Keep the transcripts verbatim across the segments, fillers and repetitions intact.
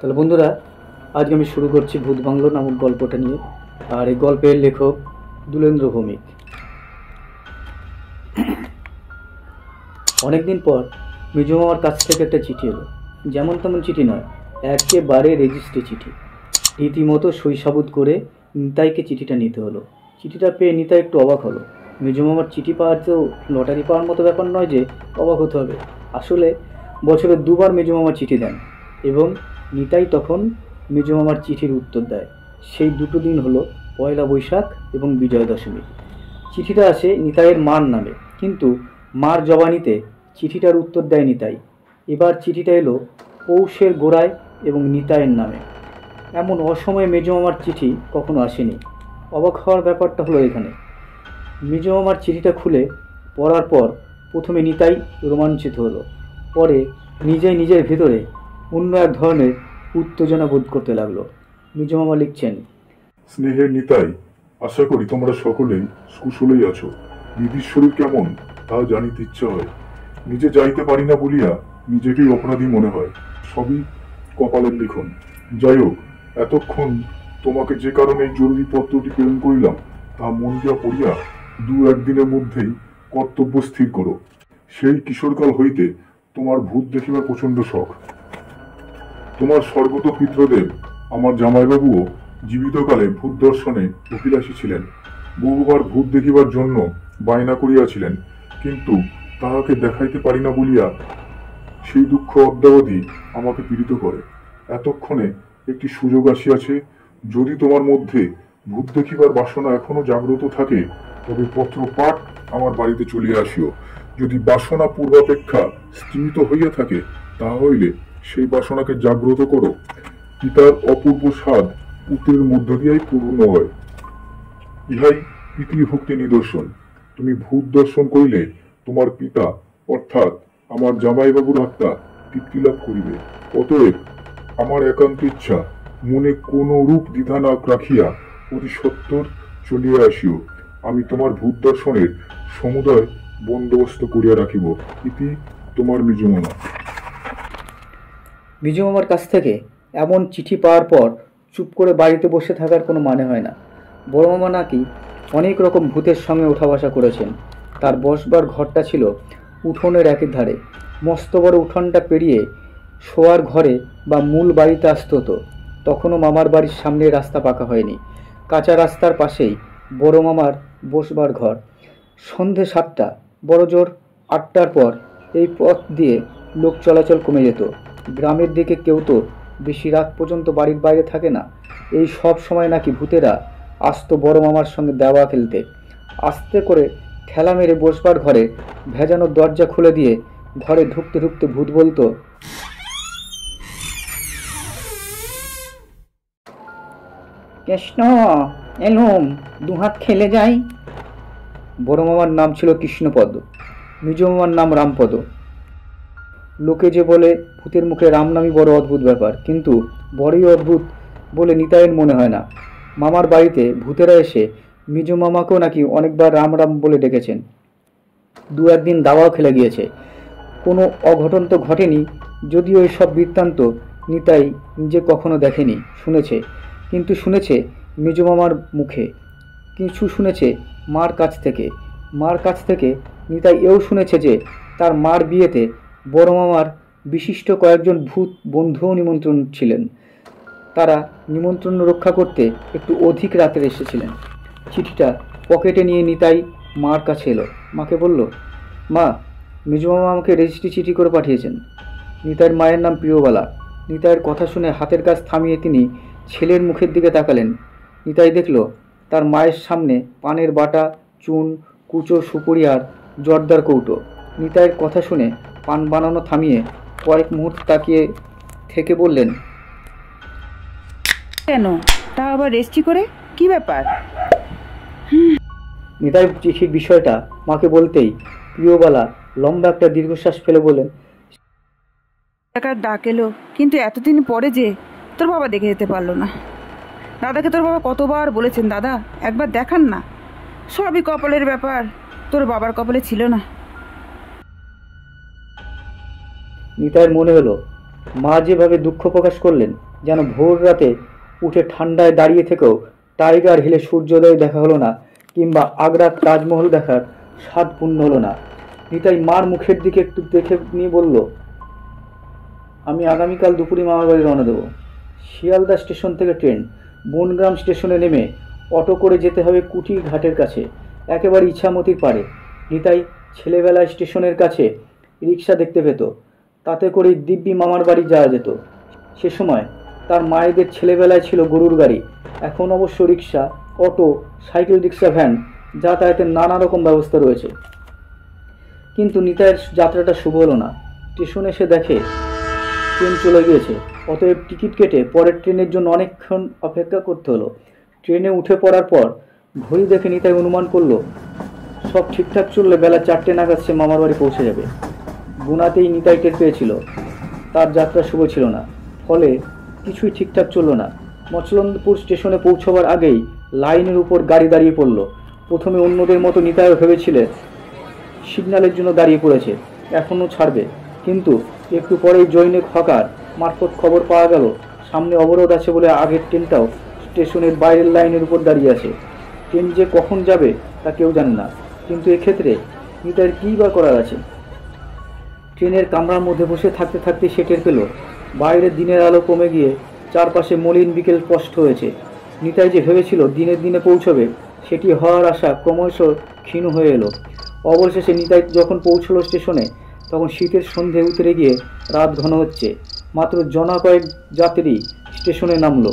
তাহলে বন্ধুরা, আজকে আমি শুরু করছি ভূত বাংলো নামক গল্পটা নিয়ে। আর এই গল্পের লেখক দুলেন্দ্র ভৌমিক। অনেকদিন পর মিজু মামার কাছ থেকে একটা চিঠি এলো। যেমন তেমন চিঠি নয়, একেবারে রেজিস্ট্রি চিঠি। রীতিমতো সই সাবুত করে নিতাইকে চিঠিটা নিতে হলো। চিঠিটা পেয়ে নিতাই একটু অবাক হলো। মিজু মামার চিঠি পাওয়ার তো লটারি পাওয়ার মতো ব্যাপার নয় যে অবাক হতে হবে। আসলে বছরে দুবার মিজু মামা চিঠি দেন এবং নিতাই তখন মিজু মামার চিঠির উত্তর দেয়। সেই দুটো দিন হলো পয়লা বৈশাখ এবং বিজয়া দশমী। চিঠিটা আসে নিতাইয়ের মার নামে, কিন্তু মার জবানিতে চিঠিটার উত্তর দেয় নিতাই। এবার চিঠিটা এলো পৌষের গোড়ায় এবং নিতাইয়ের নামে। এমন অসময়ে মেজো মামার চিঠি কখনো আসেনি। অবাক হওয়ার ব্যাপারটা হলো এখানে। মেজো মামার চিঠিটা খুলে পড়ার পর প্রথমে নিতাই রোমাঞ্চিত হলো, পরে নিজেই নিজের ভেতরে অন্য এক ধরনের উত্তেজনা বোধ করতে লাগলো। মেজো মামা লিখছেন, স্নেহের নিতাই, আশা করি তোমরা সকলেই কুশলেই আছো। দিদির শরীর কেমন তা জানিতে ইচ্ছা হয়। নিজে যাইতে পারি না বলিয়া নিজেকেই অপরাধী মনে হয়। সবই কপালের লিখন। যাই হোক, এতক্ষণ তোমাকে যে কারণে জরুরি পত্রটি প্রেরণ করিলাম তা মন দিয়া পড়িয়া দু একদিনের মধ্যেই কর্তব্য স্থির করো। সেই কিশোরকাল হইতে তোমার ভূত দেখিবার প্রচণ্ড শখ। তোমার স্বর্গত পিতৃদেব আমার জামাইবাবুও জীবিতকালে ভূত দর্শনে অভিলাষী ছিলেন। বহুবার ভূত দেখিবার জন্য বায়না করিয়াছিলেন, কিন্তু তাহাকে দেখাইতে পারি না বলিয়া সেই দুঃখ অদ্যাবধি আমাকে পীড়িত করে। এতক্ষণে একটি সুযোগ আসিয়াছে। যদি তোমার মধ্যে ভূত দেখিবার বাসনা এখনো জাগ্রত থাকে, তবে পত্র পাঠ আমার বাড়িতে চলিয়া আসিও। যদি বাসনা পূর্বাপেক্ষা স্থিমিত হইয়া থাকে, তাহা হইলে সেই বাসনাকে জাগ্রত করো। পিতার অপূর্ব স্বাদ পুত্রের মধ্য দিয়াই পূর্ণ হয়, ইহাই পিতৃভক্তি নিদর্শন। তুমি ভূত দর্শন করিলে তোমার পিতা অর্থাৎ আমার জামাইবাবুর আত্মা তৃপ্তি লাভ করিবে। অতএব আমার একান্ত ইচ্ছা, মনে কোনো রূপ দ্বিধা না রাখিয়া অতি সত্বর চলিয়া আসিও। আমি তোমার ভূত দর্শনের সমুদয় বন্দোবস্ত করিয়া রাখিব। ইতি তোমার মিজু মামা। মিজু মামার কাছ থেকে এমন চিঠি পাওয়ার পর চুপ করে বাড়িতে বসে থাকার কোনো মানে হয় না। বড় মামা নাকি অনেক রকম ভূতের সঙ্গে ওঠা বসা করেছেন। তার বসবার ঘরটা ছিল উঠোনের একের ধারে। মস্ত বড় উঠোনটা পেরিয়ে শোয়ার ঘরে বা মূল বাড়িতে আসতে হতো। তখনও মামার বাড়ির সামনে রাস্তা পাকা হয়নি। কাঁচা রাস্তার পাশেই বড় মামার বসবার ঘর। সন্ধে সাতটা, বড় জোর আটটার পর এই পথ দিয়ে লোক চলাচল কমে যেত। গ্রামের দিকে কেউ তো বেশি রাত পর্যন্ত বাড়ির বাইরে থাকে না। এই সব সময় নাকি ভূতেরা আসতো বড় মামার সঙ্গে দাবা খেলতে। আস্তে করে ঠেলা মেরে বসবার ঘরে ভেজানো দরজা খুলে দিয়ে ঘরে ঢুকতে ঢুকতে ভূত বলতো, কৃষ্ণ এলুম, দুহাত খেলে যাই। বড় মামার নাম ছিল কৃষ্ণপদ, মিজু মামার নাম রামপদ। লোকে যে বলে ভূতের মুখে রাম নামই বড় অদ্ভুত ব্যাপার, কিন্তু বড়ই অদ্ভুত বলে নিতাইয়ের মনে হয় না। মামার বাড়িতে ভূতেরা এসে মিজু মামাকেও নাকি অনেকবার রাম রাম বলে ডেকেছেন। দু একদিন দাওয়াও খেলে গিয়েছে। কোনো অঘটন তো ঘটেনি, যদিও এইসব বৃত্তান্ত নিতাই নিজে কখনো দেখেনি। শুনেছে, কিন্তু শুনেছে মিজু মামার মুখে, কিছু শুনেছে মার কাছ থেকে। মার কাছ থেকে নিতাই এও শুনেছে যে তার মার বিয়েতে বড় মামার বিশিষ্ট কয়েকজন ভূত বন্ধুও নিমন্ত্রণ ছিলেন। তারা নিমন্ত্রণ রক্ষা করতে একটু অধিক রাতে এসেছিলেন। চিঠিটা পকেটে নিয়ে নিতাই মার কাছে এলো। মাকে বলল, মা, মিজু মামা আমাকে রেজিস্ট্রি চিঠি করে পাঠিয়েছেন। নিতাইয়ের মায়ের নাম প্রিয়বালা। নিতাইয়ের কথা শুনে হাতের কাজ থামিয়ে তিনি ছেলের মুখের দিকে তাকালেন। নিতাই দেখল তার মায়ের সামনে পানের বাটা, চুন, কুচো, সুপুরি আর জর্দার কৌটো। নিতাইয়ের কথা শুনে পান বানানো থামিয়ে কয়েক মুহূর্ত তাকিয়ে থেকে বললেন, কেন তা আবার রেজিস্ট্রি করে, কি ব্যাপার? নিতাই চিঠির বিষয়টা মাকে বলতেই প্রিয়বালা লম্বা একটা দীর্ঘশ্বাস ফেলে বলেন, টাকার ডাক এলো, কিন্তু এতদিন পরে যে তোর বাবা দেখে যেতে পারলো না। দাদাকে তোর বাবা কতবার বলেছেন, দাদা একবার দেখান না, সবই কপালের ব্যাপার, তোর বাবার কপালে ছিল না। নিতাইয়ের মনে হলো মা যেভাবে দুঃখ প্রকাশ করলেন যেন ভোর রাতে উঠে ঠান্ডায় দাঁড়িয়ে থেকেও টাইগার হিলে সূর্যোদয় দেখা হলো না কিংবা আগ্রার তাজমহল দেখার স্বাদ পূর্ণ হলো না। নিতাই মার মুখের দিকে একটু দেখে নিয়ে বলল, আমি আগামীকাল দুপুরে মামার বাড়ি রওনা দেবো। শিয়ালদা স্টেশন থেকে ট্রেন, বনগ্রাম স্টেশনে নেমে অটো করে যেতে হবে কুটির ঘাটের কাছে, একেবারে ইছামতির পাড়ে। নিতাই ছেলেবেলায় স্টেশনের কাছে রিক্সা দেখতে পেত, তাতে করেই দিব্যি মামার বাড়ি যাওয়া যেত। সে সময় তার মায়েদের ছেলেবেলায় ছিল গরুর গাড়ি, এখন অবশ্য rickshaw, auto, cycle, rickshaw, van, যাতায়াতের নানা রকম ব্যবস্থা রয়েছে। কিন্তু নিতাইয়ের যাত্রাটা শুভ হলো না। স্টেশনে সে দেখে ট্রেন চলে গিয়েছে, অতএব টিকিট কেটে পরের ট্রেনের জন্য অনেকক্ষণ অপেক্ষা করতে হলো। ট্রেনে উঠে পড়ার পর ঘড়ি দেখে নিতাই অনুমান করলো সব ঠিকঠাক চললে বেলা চারটে নাগাদ সে মামার বাড়ি পৌঁছে যাবে। গুণাতেই নিতাই টের পেয়েছিল তার যাত্রা শুভ ছিল না, ফলে কিছুই ঠিকঠাক চললো না। মচলন্দপুর স্টেশনে পৌঁছবার আগেই লাইনের উপর গাড়ি দাঁড়িয়ে পড়ল। প্রথমে অন্যদের মতো নিতাইও ভেবেছিলেন সিগন্যালের জন্য দাঁড়িয়ে পড়েছে, এখনও ছাড়বে। কিন্তু একটু পরেই জৈনিক হকার মারফত খবর পাওয়া গেল সামনে অবরোধ আছে বলে আগের ট্রেনটাও স্টেশনের বাইরের লাইনের উপর দাঁড়িয়ে আছে। ট্রেন যে কখন যাবে তা কেউ জানে না, কিন্তু এক্ষেত্রে নিতাইয়ের কী বা করার আছে? ট্রেনের কামরার মধ্যে বসে থাকতে থাকতে সে টের পেল বাইরে দিনের আলো কমে গিয়ে চারপাশে মলিন বিকেল স্পষ্ট হয়েছে। নিতাই যে ভেবেছিল দিনের দিনে পৌঁছবে, সেটি হওয়ার আশা ক্রমশ ক্ষীণ হয়ে এলো। অবশেষে নিতাই যখন পৌঁছল স্টেশনে, তখন শীতের সন্ধে উতরে গিয়ে রাত ঘন হচ্ছে। মাত্র জনা কয়েক যাত্রী স্টেশনে নামলো।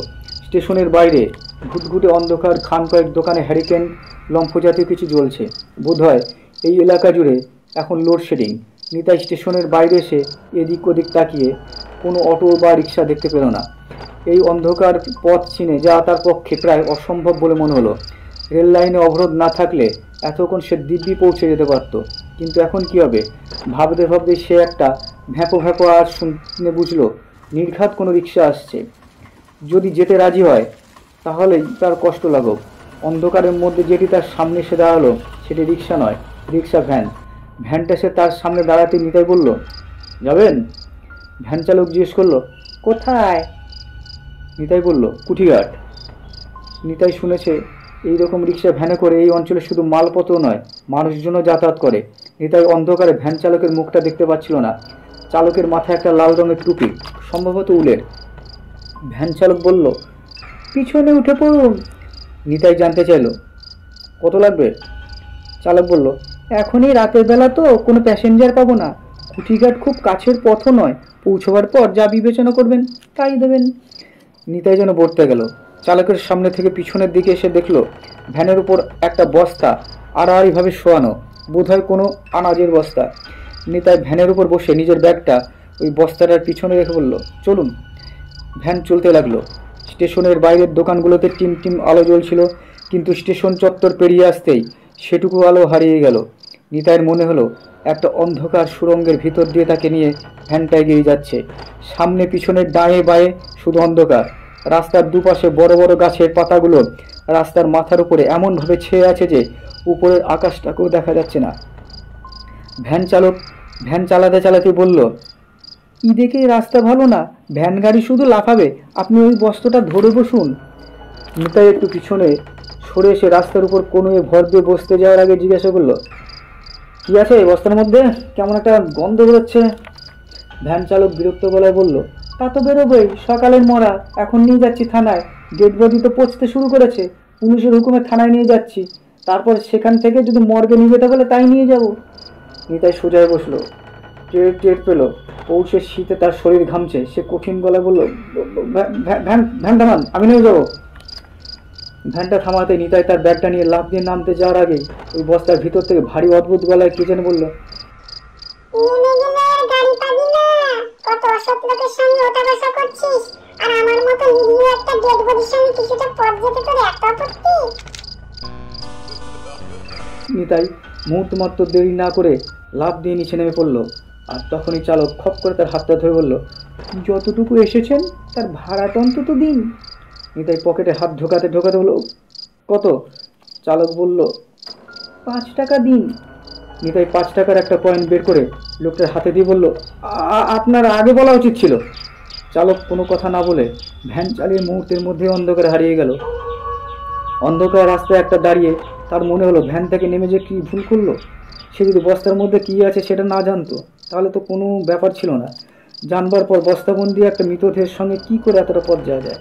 স্টেশনের বাইরে ঘুটঘুটে অন্ধকার, খান কয়েক দোকানে হ্যারিকেন লম্ফ জাতীয় কিছু জ্বলছে। বোধহয় এই এলাকা জুড়ে এখন লোডশেডিং। নিতাই স্টেশনের বাইরে এসে এদিক ওদিক তাকিয়ে কোনো অটো বা রিক্সা দেখতে পেল না। এই অন্ধকার পথ চিনে যা তার পক্ষে প্রায় অসম্ভব বলে মনে হলো। রেল লাইনে অবরোধ না থাকলে এতক্ষণ সে দিব্যি পৌঁছে যেতে পারত, কিন্তু এখন কি হবে ভাবতে ভাবতে সে একটা ভ্যাঁপো ভ্যাঁপো আর শুনে বুঝলো নির্ঘাত কোনো রিক্সা আসছে। যদি যেতে রাজি হয় তাহলেই তার কষ্ট লাগুক। অন্ধকারের মধ্যে যেটি তার সামনে এসে দাঁড়ালো সেটি রিক্সা নয়, রিক্সা ভ্যান। ভ্যানটা সে তার সামনে দাঁড়াতে নিতাই বলল, যাবেন? ভ্যান চালক জিজ্ঞেস করলো, কোথায়? নিতাই বলল, কুটিরঘাট। নিতাই শুনেছে এই রকম রিক্সা ভ্যানে করে এই অঞ্চলে শুধু মালপত্র নয়, মানুষজনও যাতায়াত করে। নিতাই অন্ধকারে ভ্যান চালকের মুখটা দেখতে পাচ্ছিল না। চালকের মাথায় একটা লাল রঙের টুপি, সম্ভবত উলের। ভ্যান চালক বলল, পিছনে উঠে পড়ুন। নিতাই জানতে চাইল, কত লাগবে? চালক বলল, এখনই রাতের বেলা তো কোনো প্যাসেঞ্জার পাবো না, কুটিরঘাট খুব কাছের পথও নয়, পৌঁছবার পর যা বিবেচনা করবেন তাই দেবেন। নিতাই যেন বলতে গেল, চালকের সামনে থেকে পিছনের দিকে এসে দেখল ভ্যানের উপর একটা বস্তা আড়াআড়িভাবে শোয়ানো, বোধহয় কোনো আনাজের বস্তা। নিতাই ভ্যানের উপর বসে নিজের ব্যাগটা ওই বস্তাটার পিছনে রেখে বলল, চলুন। ভ্যান চলতে লাগলো। স্টেশনের বাইরের দোকানগুলোতে টিমটিম আলো জ্বলছিল, কিন্তু স্টেশন চত্বর পেরিয়ে আসতেই সেটুকু আলো হারিয়ে গেল। নিতাইয়ের মনে হলো একটা অন্ধকার সুরঙ্গের ভিতর দিয়ে তাকে নিয়ে ভ্যানটা এগিয়ে যাচ্ছে। সামনে পিছনের ডাঁয়ে বাঁয়ে শুধু অন্ধকার। রাস্তার দুপাশে বড় বড় গাছের পাতাগুলো রাস্তার মাথার উপরে এমনভাবে ছেয়ে আছে যে উপরের আকাশটাকেও দেখা যাচ্ছে না। ভ্যান চালক ভ্যান চালাতে চালাতে বলল, ই দেখে রাস্তা ভালো না, ভ্যান গাড়ি শুধু লাফাবে, আপনি ওই বস্তাটা ধরে বসুন। নিতাই একটু পিছনে সরে এসে রাস্তার উপর কোনো ভর দিয়ে বসতে যাওয়ার আগে জিজ্ঞাসা করলো, কী আছে এই বস্তার মধ্যে? কেমন একটা গন্ধ বেরোচ্ছে। ভ্যান চালক বিরক্ত গলায় বলল, তা তো বেরোবেই, সকালের মরা, এখন নিয়ে যাচ্ছি থানায়। ডেড বডি তো পচতে শুরু করেছে, পুলিশের হুকুমে থানায় নিয়ে যাচ্ছি, তারপর সেখান থেকে যদি মর্গে নিয়ে যেতে বলে তাই নিয়ে যাব। নিতাই সোজায় বসলো। টের টের পেল পৌষের শীতে তার শরীর ঘামছে। সে কঠিন গলায় বলল, ভ্যান ভ্যান থামান, আমি নিয়ে যাবো। ভ্যানটা থামাতে নিতাই তার ব্যাগটা নিয়ে লাফ দিয়ে নামতে যাওয়ার আগেই ওই বস্তার ভিতর থেকে ভারী অদ্ভুত গলায় কে যেন বলল, নিতাই মুহূর্ত মাত্র দেরি না করে লাফ দিয়ে নিচে নেমে পড়লো। আর তখনই চালক খপ করে তার হাতটা ধরে বলল, যতটুকু এসেছেন তার ভাড়াটা অন্তত দিন। নিতাই পকেটে হাত ঢোকাতে ঢোকাতে বলল, কত? চালক বলল, পাঁচ টাকা দিন। নিতাই পাঁচ টাকার একটা কয়েন বের করে লোকটার হাতে দিয়ে বলল, আপনার আগে বলা উচিত ছিল। চালক কোনো কথা না বলে ভ্যান চালিয়ে মুহূর্তের মধ্যে অন্ধকারে হারিয়ে গেল। অন্ধকার রাস্তায় একটা দাঁড়িয়ে তার মনে হলো ভ্যান থেকে নেমে যে কী ভুল করলো। সে যদি বস্তার মধ্যে কী আছে সেটা না জানতো তাহলে তো কোনো ব্যাপার ছিল না। জানবার পর বস্তাবন্দি একটা মৃতদেহের সঙ্গে কী করে এতটা পথ যাওয়া যায়?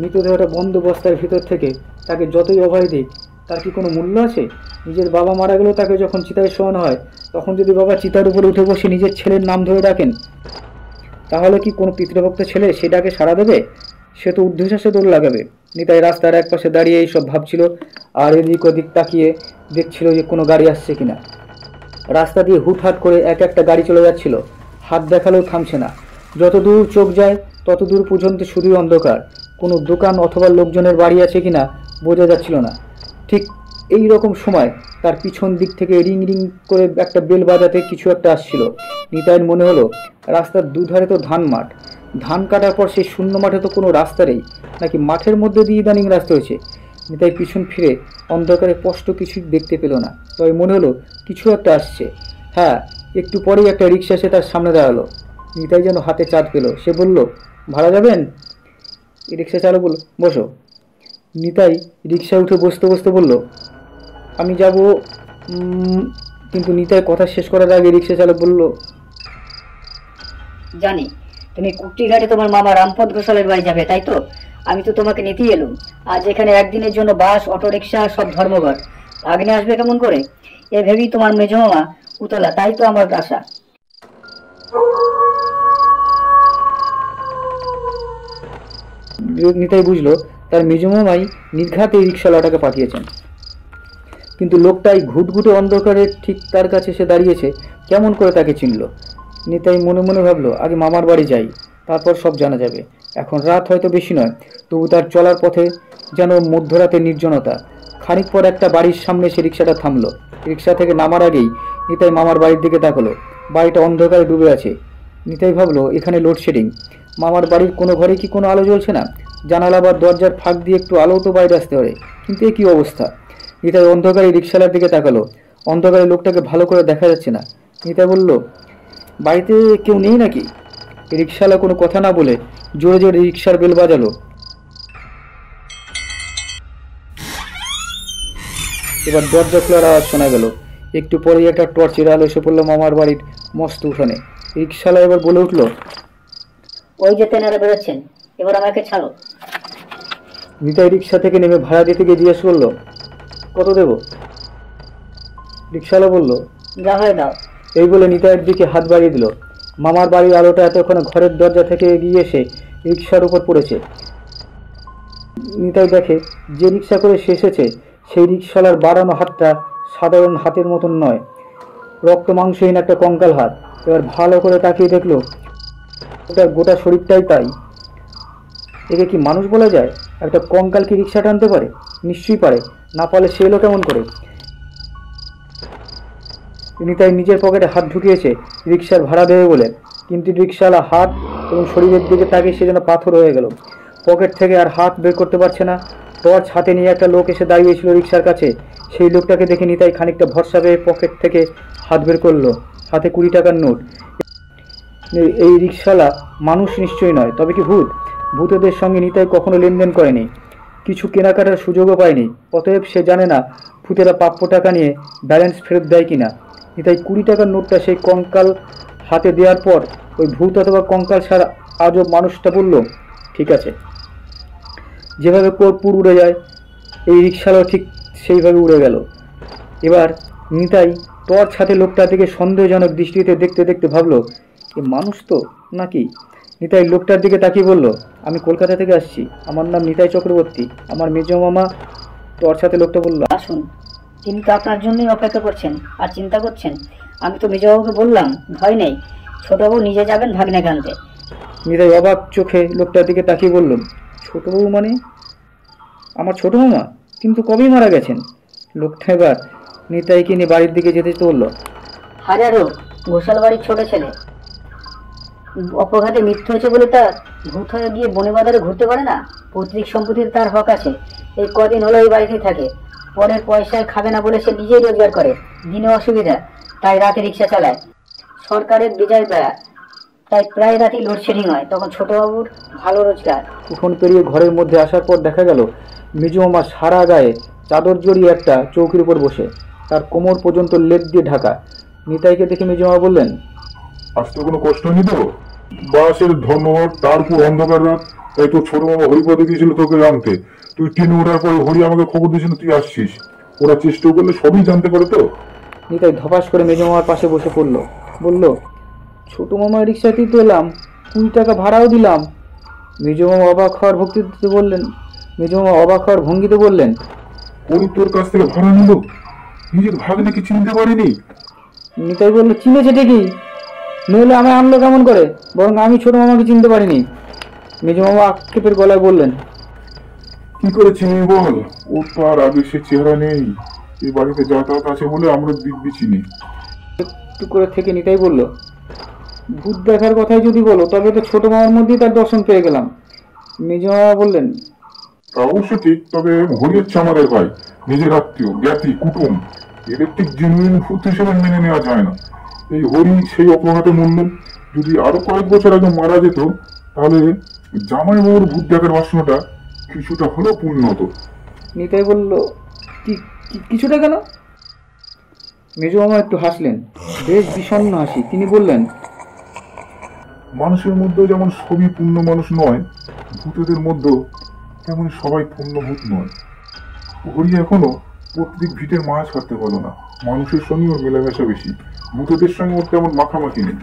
মৃতদেহটা বন্ধ বস্তার ভিতর থেকে তাকে যতই অভয় দিক তার কি কোনো মূল্য আছে? নিজের বাবা মারা গেলেও তাকে যখন চিতায় শোয়ানো হয় তখন যদি বাবা চিতার উপরে উঠে বসে নিজের ছেলের নাম ধরে ডাকেন তাহলে কি কোনো পিতৃভক্ত ছেলে সেটাকে সাড়া দেবে? সে তো ঊর্ধ্বশ্বাসে দৌড় লাগাবে। নিতাই রাস্তার এক পাশে দাঁড়িয়ে এইসব ভাবছিল আর এদিক ওদিক তাকিয়ে দেখছিল যে কোনো গাড়ি আসছে কিনা। রাস্তা দিয়ে হুটহাট করে এক একটা গাড়ি চলে যাচ্ছিল, হাত দেখালেও থামছে না। যত দূর চোখ যায় তত দূর পর্যন্ত শুধুই অন্ধকার। কোনো দোকান অথবা লোকজনের বাড়ি আছে কিনা বোঝা যাচ্ছিল না। ঠিক এই রকম সময় তার পিছন দিক থেকে রিং রিং করে একটা বেল বাজাতে কিছু একটা আসছিল। নিতাইয়ের মনে হলো রাস্তার দুধারে তো ধান মাঠ, ধান কাটার পর সেই শূন্য মাঠে তো কোনো রাস্তা নেই, নাকি মাঠের মধ্যে দিয়ে ইদানিং রাস্তা হয়েছে। নিতাই পিছন ফিরে অন্ধকারে স্পষ্ট কিছু দেখতে পেল না, তবে মনে হলো কিছু একটা আসছে। হ্যাঁ, একটু পরেই একটা রিক্সা এসে তার সামনে দাঁড়ালো। নিতাই যেন হাতে চাঁদ পেল। সে বলল, ভাড়া যাবেন? রিক্সা চালক বলল, বসো। নিতাই রিক্সায় উঠে বসতে বসতে বলল, আমি যাব। কিন্তু নিতাই কথা শেষ করার আগে রিক্সা চালক বলল, জানি তুমি কুটির ঘাটে তোমার মামা রামপদ ঘোষালের বাড়ি যাবে, তাই তো? আমি তো তোমাকে নিতেই এলুম। আজ এখানে একদিনের জন্য বাস, অটোরিক্সা সব ধর্মঘট। ভাগ্নে আসবে কেমন করে এ ভেবেই তোমার মেজো মামা উতলা, তাই তো আমার আশা। নিতাই বুঝলো তার মেজো মামাই নির্ঘাতে রিক্সাওয়ালাটাকে পাঠিয়েছেন, কিন্তু লোকটাই ঘুটঘুটে অন্ধকারে ঠিক তার কাছে এসে দাঁড়িয়েছে, কেমন করে তাকে চিনল? নিতাই মনে মনে ভাবলো, আগে মামার বাড়ি যাই, তারপর সব জানা যাবে। এখন রাত হয়তো বেশি নয়, তবু তার চলার পথে যেন মধ্যরাতের নির্জনতা। খানিক পর একটা বাড়ির সামনে সে রিক্সাটা থামলো। রিক্সা থেকে নামার আগেই নিতাই মামার বাড়ির দিকে তাকালো। বাড়িটা অন্ধকারে ডুবে আছে। নিতাই ভাবলো এখানে লোডশেডিং। মামার বাড়ির কোনো ঘরে কি কোনো আলো জ্বলছে না? জানালা বা দরজার ফাঁক দিয়ে একটু আলো তো বাইরে আসতে পারে, কিন্তু এ কী অবস্থা? নিতাই অন্ধকারে রিক্সালার দিকে তাকালো। অন্ধকারে লোকটাকে ভালো করে দেখা যাচ্ছে না। নিতাই বলল, বাড়িতে কেউ নেই নাকি? রিক্সাওয়ালা কোনো কথা না বলে জোরে জোরে রিক্সার বেল বাজালো। এবার দরজা খোলার আওয়াজ শোনা গেল। একটু পরে একটা টর্চের আলো এসে পড়লো মামার বাড়ির মস্ত উঠানে। রিক্সাওয়ালা এবার বলে উঠলো, ওই যে তেনারা বেরোচ্ছেন, এবার আমাকে ছাড়ো। নিতাই রিক্সা থেকে নেমে ভাড়া দিতে গিয়ে জিজ্ঞেস করলো, কত দেব? রিক্সাওয়ালা বলল, যা হয় দাও। এই বলে নিতাইয়ের দিকে হাত বাড়িয়ে দিল। মামার বাড়ির আলোটা এতক্ষণে ঘরের দরজা থেকে এগিয়ে এসে রিক্সার উপর পড়েছে। নিতাই দেখে যে রিক্সা করে সে এসেছে সেই রিক্সাওয়ালার বাড়ানো হাতটা সাধারণ হাতের মতন নয়, রক্ত মাংসহীন একটা কঙ্কাল হাত। এবার ভালো করে তাকিয়ে দেখলো ওটার গোটা শরীরটাই তাই। একে কি মানুষ বলা যায়? একটা কঙ্কাল কি রিক্সা টানতে পারে? নিশ্চয়ই পারে, না পারলে সে এলো কেমন করে? নিতাই নিজের পকেটে হাত ঢুকিয়েছে রিক্সার ভাড়া দেবে বলে, কিন্তু রিক্সাওয়ালা হাত এবং শরীরের দিকে তাকিয়ে সে যেন পাথর হয়ে গেল। পকেট থেকে আর হাত বের করতে পারছে না। টর্চ হাতে নিয়ে একটা লোক এসে দাঁড়িয়েছিল রিক্সার কাছে। সেই লোকটাকে দেখে নিতাই খানিকটা ভরসা পেয়ে পকেট থেকে হাত বের করলো। হাতে কুড়ি টাকার নোট। এই রিক্সাওয়ালা মানুষ নিশ্চয়ই নয়, তবে কি ভূত? ভূতদের সঙ্গে নিতাই কখনো লেনদেন করেনি, কিছু কেনাকাটার সুযোগও পায়নি। অতএব সে জানে না ভূতেরা প্রাপ্য টাকা নিয়ে ব্যালেন্স ফেরত দেয় কিনা। নিতাই কুড়ি টাকার নোটটা সেই কঙ্কাল হাতে দেওয়ার পর ওই ভূত অথবা কঙ্কাল ছাড়া আজব মানুষটা বলল, ঠিক আছে। যেভাবে কর্পূর উড়ে যায় এই রিক্সাওয়ালাও ঠিক সেইভাবে উড়ে গেল। এবার নিতাই টর্চ হাতে লোকটা থেকে সন্দেহজনক দৃষ্টিতে দেখতে দেখতে ভাবলো, এ মানুষ তো নাকি? নিতাই লোকটার দিকে তাকিয়ে বলল, আমি কলকাতা থেকে আসছি, আমার নাম নিতাই চক্রবর্তী, আমার মেজো মামা। টর্চ হাতে লোকটা বলল, আসুন, তিনি তো আপনার জন্যই অপেক্ষা করছেন আর চিন্তা করছেন। আমি তো মেজবাবুকে বললাম, ভয় নেই, ছোটবাবু নিজে যাবেন ভাগ্নে কানতে। নিতাই অবাক চোখে লোকটার দিকে তাকিয়ে বললাম, ছোটবাবু মানে আমার ছোটো মামা? কিন্তু কবেই মারা গেছেন। লোকটা এবার নিতাইকে নিয়ে বাড়ির দিকে যেতে যেতে বলল, হারে রোগ ঘোষাল বাড়ির ছোটো ছেলে অপঘাতে মৃত্যু হয়েছে বলে তার ভূত হয়ে গিয়ে বনে বাজারে ঘুরতে পারে না? পৈতৃক সম্পত্তির তার হক আছে, এই কদিন হলো এই বাড়িতেই থাকে। পরের পয়সায় খাবে না বলে সে নিজেই রোজগার করে, দিনে অসুবিধা, তাই রাতে রিক্সা চালায়। সরকারের বিজয় দ্বারা তাই প্রায় রাতে লোডশেডিং হয়। তখন ছোটবাবুর ভালো রোজগার। উঠোন পেরিয়ে ঘরের মধ্যে আসার পর দেখা গেল মিজুমা সারা গায়ে চাদর জড়িয়ে একটা চৌকির উপর বসে, তার কোমর পর্যন্ত লেপ দিয়ে ঢাকা। নিতাইকে দেখে মিজুমা বললেন, আজ তো কোনো কষ্ট নেই তো, বাসের ধন্যবাদ। তারপর অন্ধকার রাত, তাই তোর ছোট বাবা হরিপদ গিয়েছিল তোকে জানতে। তুই টিনে ওঠার পরে হরি আমাকে খবর দিয়েছিল তুই আসছিস। ওরা চেষ্টা করলে সবই জানতে পারে তো। নিতাই ধপাস করে মেজমামার পাশে বসে পড়লো, বলল, ছোট মামা রিক্সাতেই তো এলাম, কুড়ি টাকা ভাড়াও দিলাম। মেজমামা অবাক হওয়ার ভক্তিতে বললেন, মেজমামা অবাক হওয়ার ভঙ্গিতে বললেন, ওই তোর কাছ থেকে ভাড়া নিল, নিজের ভাগ্নেকে চিনতে পারেনি। নিতাই বলল, চিনেছে ঠিকই, নইলে আমায় আনলো কেমন করে, বরং আমি ছোট মামাকে চিনতে পারিনি। মেজমামা আক্ষেপের গলায় বললেন, কি করে চিনি বল, ও তার আগে সে চেহারা নেই, এই বাড়িতে যাতায়াত আছে বলে আমরা দিব্যি চিনি। একটু করে থেকে নিতাই বলল, ভূত দেখার কথাই যদি বলো তবে তো ছোট মামার মধ্যেই তার দর্শন পেয়ে গেলাম। মেজমামা বললেন, অবশ্য ঠিক, তবে হরি হচ্ছে আমাদের ভাই, নিজের আত্মীয়, জ্ঞাতি, কুটুম, এদের ঠিক জেনুইন ভূত হিসেবে মেনে নেওয়া যায় না। এই হরি সেই অপঘাতে মরল, যদি আরো কয়েক বছর আগে মারা যেত তাহলে জামাই বাবুর ভূত দেখার বাসনাটা কিছুটা হলেও পূর্ণ হতো। নিতাই বলল, কিছুটা কেন? মেজমামা একটু হাসলেন, বেশ বিষণ্ণ হাসি। তিনি বললেন, মানুষের মধ্যে যেমন সবই পূর্ণ মানুষ নয়, ভূতদের মধ্যে তেমন সবাই পূর্ণ ভূত নয়। হরি এখনো প্রত্যেক ভিটের মাছ ছাড়তে পারো না, মানুষের সঙ্গে ওর মেলামেশা বেশি, ভূতদের সঙ্গে ওর তেমন মাখামাখি নেই।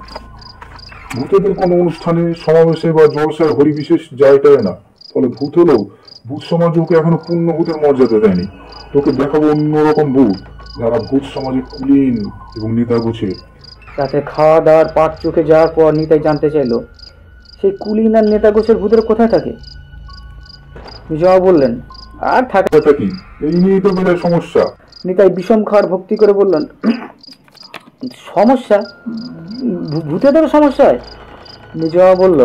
ভূতদের কোনো অনুষ্ঠানে, সমাবেশে বা জলসায় হরি বিশেষ জায়গায় না, ফলে ভূত হলেও ভূত সমাজ ওকে এখনো পূর্ণ ভূতের মর্যাদা দেয়নি। তোকে দেখাবো অন্যরকম ভূত, যারা ভূত সমাজে কুলীন এবং নেতা গোছে। তাতে খাওয়া দাওয়ার পাট চোখে যাওয়ার পর নিতাই জানতে চাইল, সেই কুলীন আর নেতা গোছের ভূতের কোথায় থাকে? জয়া বললেন, আর থাকাটা কি, এই নিয়েই তো বিরাট সমস্যা। নিতাই বিষম খাওয়ার ভক্তি করে বললেন, সমস্যা? ভূতেদেরও সমস্যা হয়? জয়া বলল,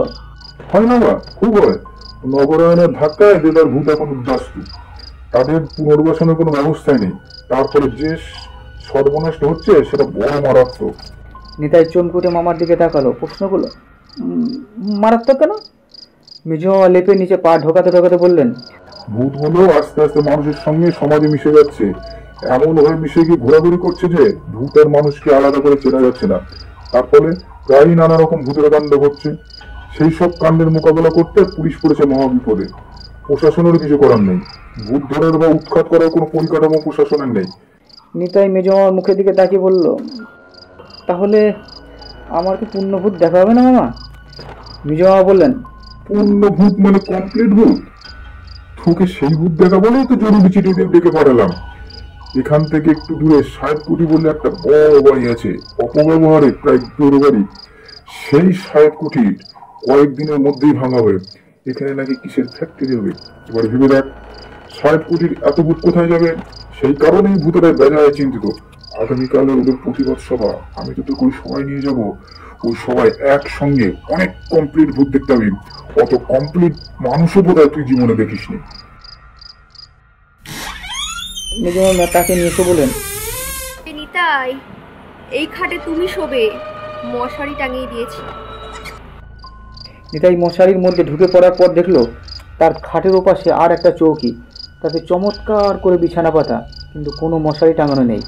হয় না বা খুব হয়। নগরায়নের ধাক্কায় দেদার ভূত এখন উদ্বাস্ত, তাদের পুনর্বাসনের কোনো ব্যবস্থাই নেই, তারপরে যে সর্বনাশ হচ্ছে সেটা বড় মারাত্মক। নিতাই চমকুটে মামার দিকে তাকালো, প্রশ্ন করলো, মারাত্মক কেন? মেজমামা লেপের নিচে পা ঢোকাতে ঢোকাতে বললেন, ভূত হলো আস্তে আস্তে মানুষের সঙ্গে সমাজে মিশে যাচ্ছে, এমন হয়ে মিশে গিয়ে ঘোরাঘুরি করছে যে ভূত আর মানুষকে আলাদা করে চেনা যাচ্ছে না। তারপরে প্রায়ই নানা রকম ভূতের কাণ্ড হচ্ছে, সেই সব কাণ্ডের মোকাবেলা করতে পুলিশ পড়েছে মহাবিপদে। প্রশাসনেরও কিছু করার নেই, ভূত ধরার বা উৎখাত করার কোনো পরিকাঠামো প্রশাসনের নেই। নিতাই মেজমামার মুখের দিকে তাকিয়ে বলল, তাহলে আমার কি পূর্ণ ভূত দেখা হবে না মামা? মেজমামা বললেন, পূর্ণ ভূত মানে কমপ্লিট ভূত? তোকে সেই ভূত দেখা বলেই তো জরুরি চিঠি দিয়ে ডেকে পাঠালাম। এখান থেকে একটু দূরে সাহেব কুটি বলে একটা বড় বাড়ি আছে, অপব্যবহারে প্রায় দৌড় বাড়ি। সেই সাহেব কুটির কয়েকদিনের মধ্যেই ভাঙা হবে, এখানে নাকি কিসের ফ্যাক্টরি হবে। এবার ভেবে দেখ, সাহেব কুটির এত ভূত কোথায় যাবে? সেই কারণেই ভূতেরা বেজায় চিন্তিত। আগামীকালে ওদের প্রতিবাদ সভা, আমি তো তোকে ওই সবাই নিয়ে যাব। ওই সবাই একসঙ্গে অনেক কমপ্লিট ভূত দেখতে পাবি, অত কমপ্লিট মানুষও বোধহয় তুই জীবনে দেখিসনি। তাকে নিয়ে এসে বলেন, নিতাই, এই খাটে তুমি শোবে, মশারি টাঙিয়ে দিয়েছি। নিতাই মশারির মধ্যে ঢুকে পড়ার পর দেখলো তার খাটের ওপাশে আর একটা চৌকি, তাতে চমৎকার করে বিছানা পাতা, কিন্তু কোনো মশারি টাঙানো নেই।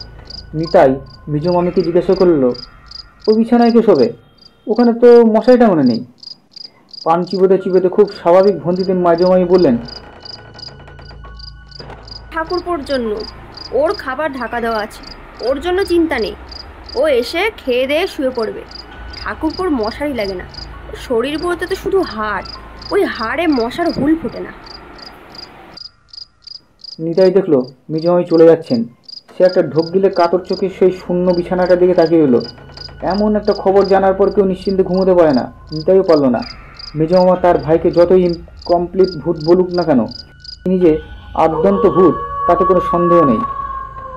নিতাই মিজু মামিকে জিজ্ঞাসা করলো, ও বিছানায় কে শোবে? ওখানে তো মশারি টাঙানো নেই। পান চিবোতে চিবোতে খুব স্বাভাবিক ভঙ্গিতে মাঝামাই বললেন, ঠাকুরপোর জন্য, ওর খাবার ঢাকা দেওয়া আছে, ওর জন্য চিন্তা নেই, ও এসে খেয়ে দিয়ে শুয়ে পড়বে। ঠাকুরপোর মশারি লাগে না, শরীর বলতে তো শুধু হাড়, ওই হাড়ে মশার হুল ফোটে না। নিতাই দেখলো মিজমামি চলে যাচ্ছেন, সে একটা ঢোক গিলে কাতর চোখে সেই শূন্য বিছানাটার দিকে তাকিয়ে এলো। এমন একটা খবর জানার পর কেউ নিশ্চিন্তে ঘুমোতে পারে না, নিতাইও পারল না। মেজমামা তার ভাইকে যতই কমপ্লিট ভূত বলুক না কেন, নিজে আদ্যন্ত ভূত তাতে কোনো সন্দেহ নেই।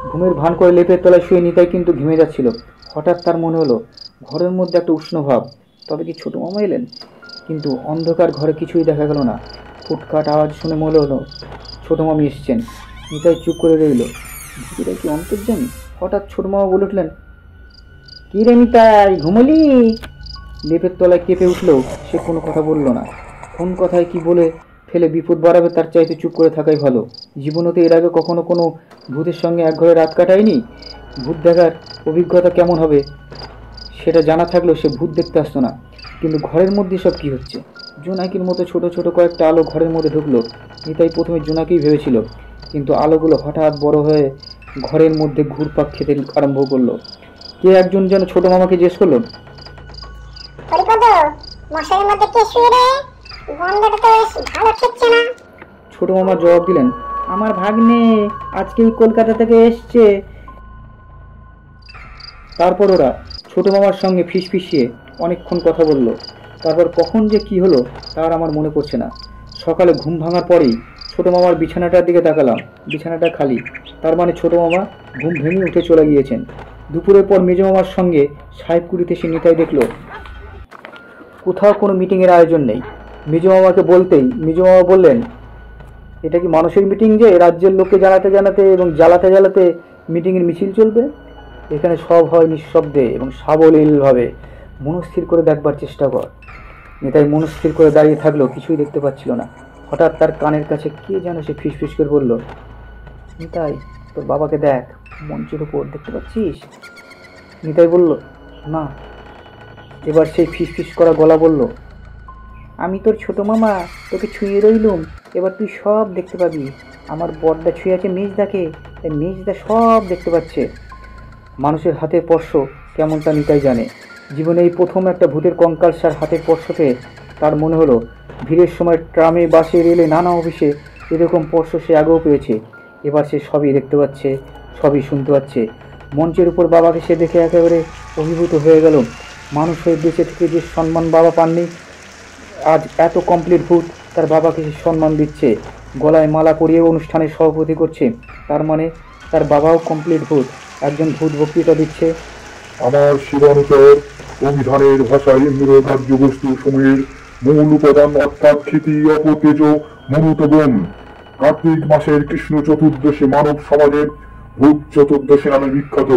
ঘুমের ভান করে লেপের তলায় শুয়ে নিতাই কিন্তু ঘেমে যাচ্ছিল। হঠাৎ তার মনে হলো ঘরের মধ্যে একটা উষ্ণ ভাব। তবে কি ছোটো মামা এলেন? কিন্তু অন্ধকার ঘরে কিছুই দেখা গেল না। ফুটকাট আওয়াজ শুনে মনে হলো ছোটো মামি এসছেন। নিতাই চুপ করে রইল। ভূতেরা কি অন্তর্যামী? হঠাৎ ছোটো মামা বলে উঠলেন, কী রে নিতাই, ঘুমলি? লেপের তলায় কেঁপে উঠলেও সে কোনো কথা বলল না। কোন কথায় কি বলে ফেলে বিপদ বাড়াবে তার চাইতে চুপ করে থাকাই ভালো। জীবনেতে এর আগে কখনো কোনো ভূতের সঙ্গে এক ঘরে রাত কাটায়নি, ভূত দেখার অভিজ্ঞতা কেমন হবে সেটা জানা থাকলেও সে ভূত দেখতে আসতো না। কিন্তু ঘরের মধ্যে সব কী হচ্ছে? জোনাকির মতো ছোট ছোট কয়েকটা আলো ঘরের মধ্যে ঢুকলো। নিতাই প্রথমে জোনাকেই ভেবেছিল, কিন্তু আলোগুলো হঠাৎ বড় হয়ে ঘরের মধ্যে ঘুরপাক খেতে আরম্ভ করলো। কে একজন যেন ছোট মামাকে জিজ্ঞেস করলো, ছোট মামা জবাব দিলেন, আমার ভাগ্নে আজকেই কলকাতা থেকে এসছে। তারপর ওরা ছোট মামার সঙ্গে ফিস ফিসিয়ে অনেকক্ষণ কথা বলল। তারপর কখন যে কি হলো তার আমার মনে পড়ছে না। সকালে ঘুম ভাঙার পরেই ছোটো মামার বিছানাটার দিকে তাকালাম, বিছানাটা খালি। তার মানে ছোটো মামা ঘুম ভেঙে উঠে চলে গিয়েছেন। দুপুরের পর মেজো মামার সঙ্গে সাহেবকুড়িতে সে নিতাই দেখল কোথাও কোনো মিটিংয়ের আয়োজন নেই। মেজো মামাকে বলতেই মেজো মামা বললেন, এটা কি মানুষের মিটিং যে রাজ্যের লোককে জানাতে জানাতে এবং জ্বালাতে জ্বালাতে মিটিংয়ের মিছিল চলবে? এখানে সব হয় নিঃশব্দে এবং সাবলীলভাবে, মনস্থির করে দেখবার চেষ্টা কর। নিতাই মনস্থির করে দাঁড়িয়ে থাকলেও কিছুই দেখতে পাচ্ছিল না। হঠাৎ তার কানের কাছে কে যেন সে ফিসফিস করে বলল, নিতাই তোর বাবাকে দেখ, মঞ্চের উপর, দেখতে পাচ্ছিস? নিতাই বলল, না। এবার সেই ফিসফিস করা গলা বলল, আমি তোর ছোটো মামা, তোকে ছুঁয়ে রইলুম, এবার তুই সব দেখতে পাবি। আমার বড়দা ছুঁয়ে আছে মেজদাকে, তাই মেজদা সব দেখতে পাচ্ছে। মানুষের হাতের স্পর্শ কেমন তা নিতাই জানে। জীবনে এই প্রথম একটা ভূতের কঙ্কালসার হাতের স্পর্শতে তার মনে হলো ভিড়ের সময় ট্রামে, বাসে, রেলে, নানা অফিসে এরকম স্পর্শ সে আগেও পেয়েছে। এবার সে সবই দেখতে পাচ্ছে, সবই শুনতে পাচ্ছে। মঞ্চের উপর বাবাকে সে দেখে একেবারে অভিভূত হয়ে গেল। মানুষ হয়ে বেঁচে থেকে যে সম্মান বাবা পাননি, আজ এত কমপ্লিট ভূত তার বাবাকে সে সম্মান দিচ্ছে, গলায় মালা পরিয়ে অনুষ্ঠানে সভাপতি করছে। তার মানে তার বাবাও কমপ্লিট ভূত, একজন ভূত বক্তৃতা দিচ্ছে। আমার শিবন্তর অভিধানের ভাষায় ইন্দ্রধার্য বস্তু সময়ের মূল উপাদান অর্থাৎ ক্ষিতি, অপতেজ, মনুতবম। কার্তিক মাসের কৃষ্ণ চতুর্দশী মানব সমাজের ভূত চতুর্দশী নামে বিখ্যাত।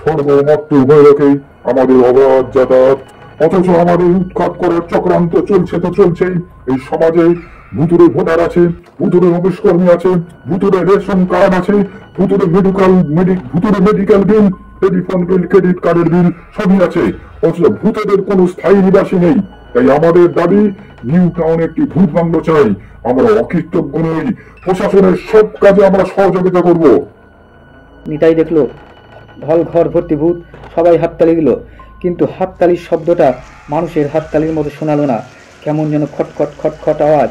সর্বমর্ত উভয়কে আমাদের অবাধ যাতায়াত, অথচ আমাদের উৎখাত করার চক্রান্ত চলছে তো চলছেই। এই সমাজে ভুতুরে ভোটার আছে, ভুতুরে অফিসকর্মী আছে, ভুতুরে রেশন কার্ড আছে, ভুতুরে মেডিকেল ভুতুরে medical bill, telephone bill, credit কার্ডের বিল সবই আছে, অথচ ভূতেদের কোনো স্থায়ী নিবাসী নেই। তাই আমাদের দাবি, নিউ টাউন একটি ভূত বাংলো চাই। আমরা অকৃতজ্ঞ নই, প্রশাসনের সব কাজে আমরা সহযোগিতা করব। নিতাই দেখলো হল ঘর ভর্তি ভূত, সবাই হাততালি দিল, কিন্তু হাততালির শব্দটা মানুষের হাততালির মতো শোনালো না, কেমন যেন খটখট খটখট আওয়াজ।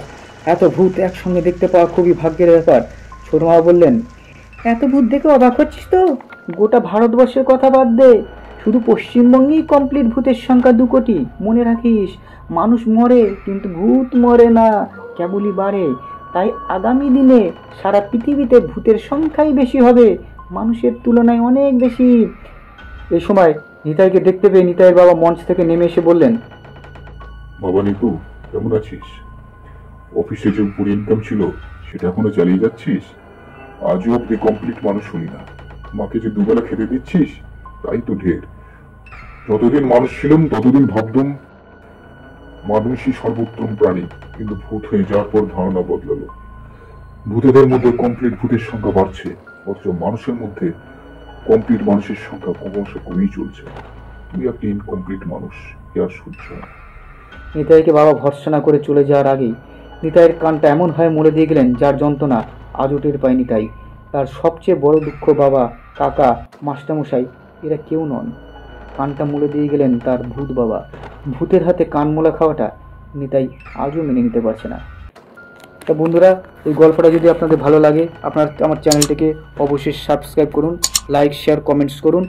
এত ভূত একসঙ্গে দেখতে পাওয়া খুবই ভাগ্যের ব্যাপার। ছোট মামা বললেন, এত ভূত দেখে অবাক হচ্ছিস তো? গোটা ভারতবর্ষের কথা বাদ দে, শুধু পশ্চিমবঙ্গেই কমপ্লিট ভূতের সংখ্যা দু কোটি। মনে রাখিস, মানুষ মরে কিন্তু ভূত মরে না, কেবলই বাড়ে। তাই আগামী দিনে সারা পৃথিবীতে ভূতের সংখ্যাই বেশি হবে, মানুষের তুলনায় অনেক বেশি। এই সময় নিতাইকে দেখতে পেয়ে নিতাইয়ের বাবা মঞ্চ থেকে নেমে এসে বললেন, বাবা নিতু, কেমন আছিস? অফিসে যে উপরে ইনকাম ছিল সেটা এখনো চালিয়ে যাচ্ছিস? আজও অব্দি কমপ্লিট মানুষ শুনি না। মাকে যে দুবেলা খেতে দিচ্ছিস তাই তো ঢের। যতদিন মানুষ ছিলাম ততদিন ভাবতাম মানুষই সর্বোত্তম প্রাণী, কিন্তু ভূত হয়ে যাওয়ার পর ধারণা বদলালো। ভূতেদের মধ্যে কমপ্লিট ভূতের সংখ্যা বাড়ছে, অথচ মানুষের মধ্যে কমপ্লিট মানুষের সংখ্যা ক্রমশ কমেই চলছে। তুই একটি ইনকমপ্লিট মানুষ, এ আর সহ্য না। নিতাইকে বাবা ভর্ৎসনা করে চলে যাওয়ার আগেই নিতাইয়ের কানটা এমন হয়ে মরে দিয়ে গেলেন যার যন্ত্রণা আজও টের পায় নিতাই। তার সবচেয়ে বড় দুঃখ, বাবা, কাকা, মাস্টারমশাই এরা কেউ নন, কানটা মুলে দিয়ে গেলেন তার ভূত বাবা। ভূতের হাতে কান মোলা খাওয়াটা নিতাই আজও মেনে নিতে পারছে না। তা বন্ধুরা, এই গল্পটা যদি আপনাদের ভালো লাগে, আপনার আমার চ্যানেলটিকে অবশ্যই সাবস্ক্রাইব করুন, লাইক, শেয়ার, কমেন্টস করুন।